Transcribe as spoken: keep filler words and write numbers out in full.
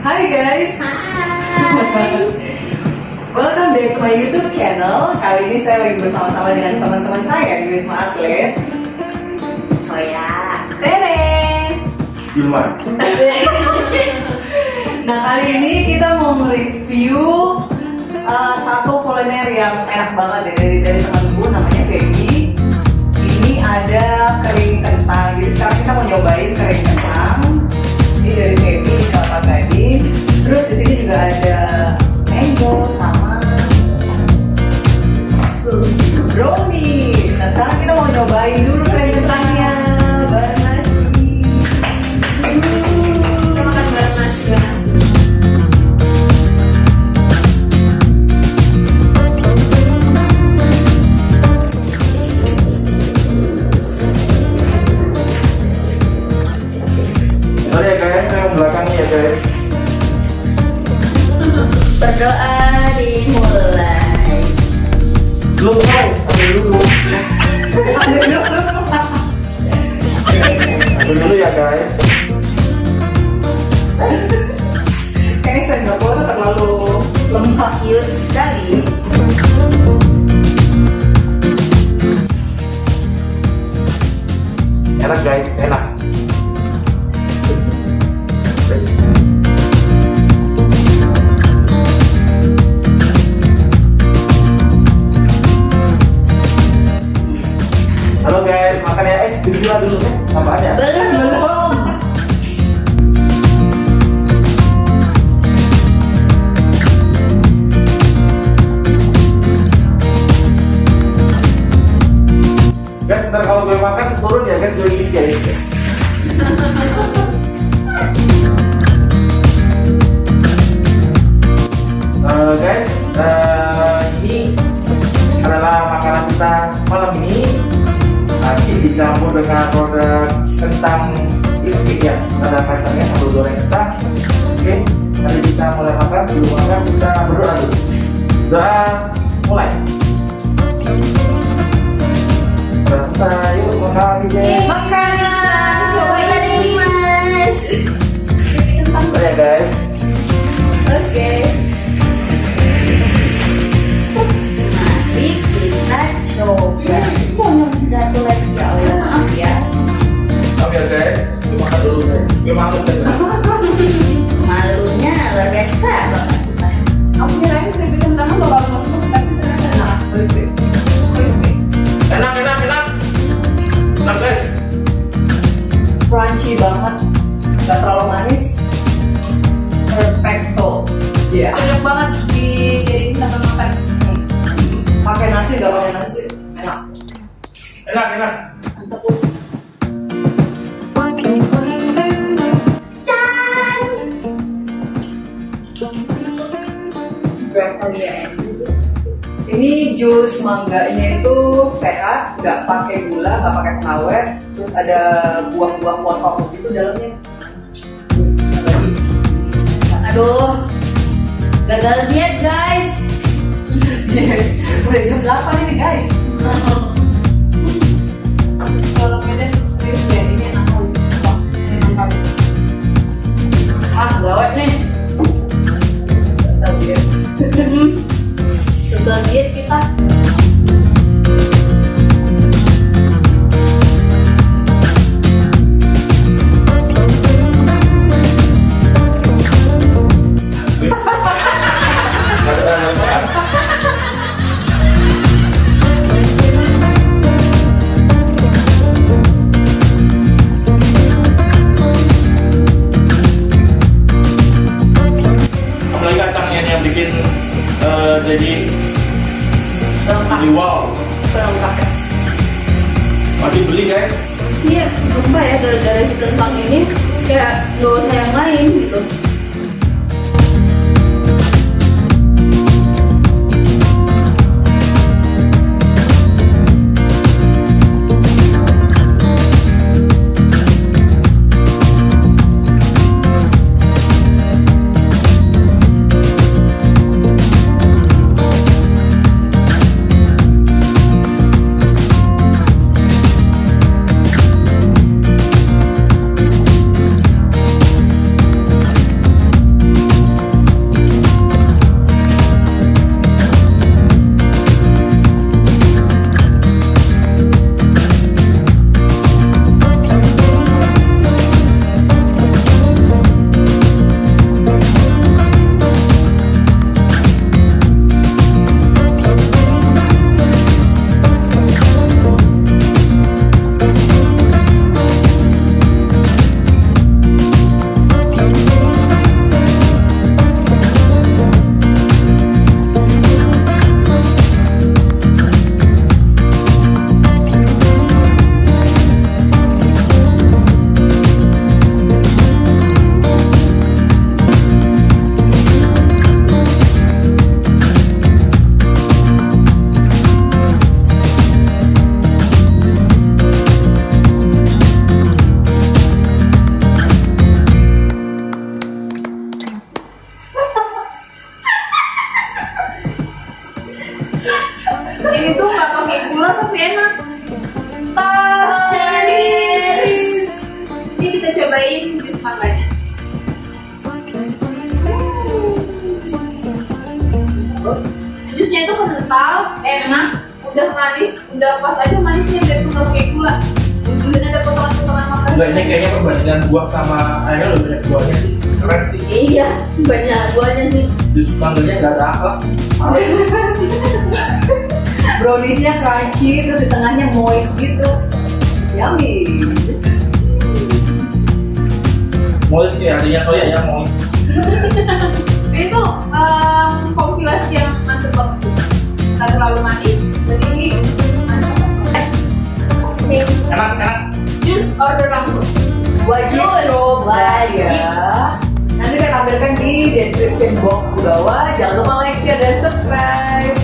Hai guys. Hai. Welcome back to my YouTube channel. Kali ini saya lagi bersama-sama dengan teman-teman saya di Wisma Atlet. Soya, Feby, Gilman. Nah, kali ini kita mau mereview uh, satu kuliner yang enak banget ya, dari dari temanku namanya Feby. Ini ada kering kentang. Jadi sekarang kita mau nyobain kering kentang. Ini dari Feby di Kelapa Gading. Terus di sini juga ada mango sama brownies. Nah, sekarang kita mau nyobain dulu kering kentangnya. Berdoa dimulai. Belum mulai, ambil dulu. Ambil dulu. Ambil dulu ya guys. Kayaknya saya nggak boleh terlalu lemah, cute sekali. Enak guys, enak. Halo guys, makan ya. Eh, bismillah dulu ya. Apaan ya? Belum, belum. Guys, ntar kalau gue makan turun ya guys, gue gini guys. uh, Guys, uh, ini adalah makanan kita malam ini. Nasi dicampur dengan produk kentang crispy ya, ada kentangnya sambal goreng kentang. Oke, nanti kita mulai makan. Sebelum makan kita berdoa dulu. Doa mulai. Berdoa yuk, makan guys. Makan. Cobain lagi mas. Oke guys. Oke. Mari kita coba. Satu lagi ya Allah, maaf ya. Maaf ya guys, gue makan dulu guys. Gue malu guys. Malunya luar biasa banget. Aku kirain saya bikin tangan lo baru langsung, tapi ternyata enak. Crispy, crispy. Enak, enak, enak. Enak guys. Crunchy banget, gak terlalu manis. Perfecto. Iya. Enak banget dijadiin tanpa makan. Pakai nasi gak pakai nasi, enak. Enak, enak. Mantap. Chan. Ini jus mangganya itu sehat, nggak pakai gula, nggak pakai pengawet. Terus ada buah-buah potong gitu dalamnya. Aduh, gagal diet guys. Udah jam delapan ini guys. Kalau pedes serius ya, ini aku suka. Enak banget. Ah, gawat nih. Tetap diet. Tetap diet kita. Jadi jadi wow, terlengkap ya. Wajib beli guys. Iya, sumpah ya, gara-gara si kentang ini kayak nggak usah yang lain gitu. sih sepatanya. Jusnya itu kental, enak, udah manis, udah pas aja manisnya, biar nggak pakai gula. Kemudian ada potongan-potongan makanan. Gulanya kayaknya perbandingan buah sama airnya lebih banyak buahnya sih, keren sih. Iya, banyak buahnya sih. Jus mangganya nggak ada apa. Browniesnya crunchy, terus di tengahnya moist gitu, yummy. Moist ya, artinya soya ya, moist. Itu um, kompilasi yang mantep banget, nggak terlalu manis, jadi mantep. Okay. Enak, enak. Jus order rambut. Wajib coba ya. Nanti saya tampilkan di description box ke bawah. Jangan lupa like, share, dan subscribe.